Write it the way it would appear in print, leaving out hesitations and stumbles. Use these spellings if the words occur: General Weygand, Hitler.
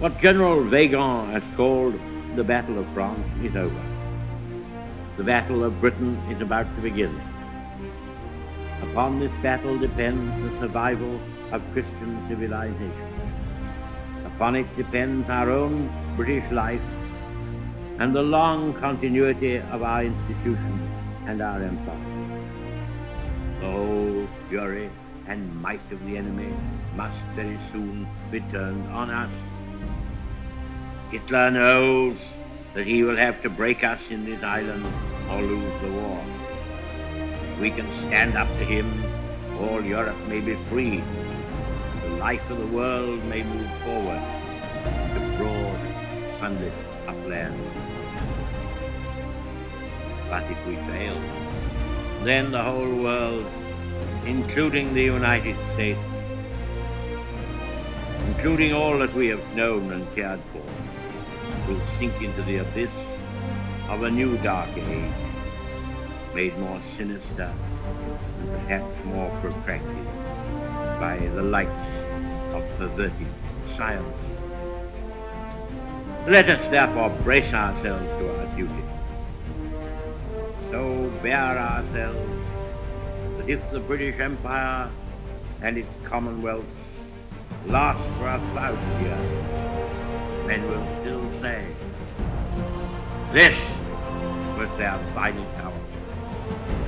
What General Weygand has called the Battle of France is over. The Battle of Britain is about to begin. Upon this battle depends the survival of Christian civilization. Upon it depends our own British life and the long continuity of our institutions and our empire. The whole fury and might of the enemy must very soon be turned on us. Hitler knows that he will have to break us in this island or lose the war. If we can stand up to him, all Europe may be free. The life of the world may move forward to broad, sunlit uplands. But if we fail, then the whole world, including the United States, including all that we have known and cared for, will sink into the abyss of a new dark age, made more sinister and perhaps more protracted by the lights of perverted science. Let us therefore brace ourselves to our duty. So bear ourselves that if the British Empire and its Commonwealth last for 1,000 years, men will still say, this was their fighting power.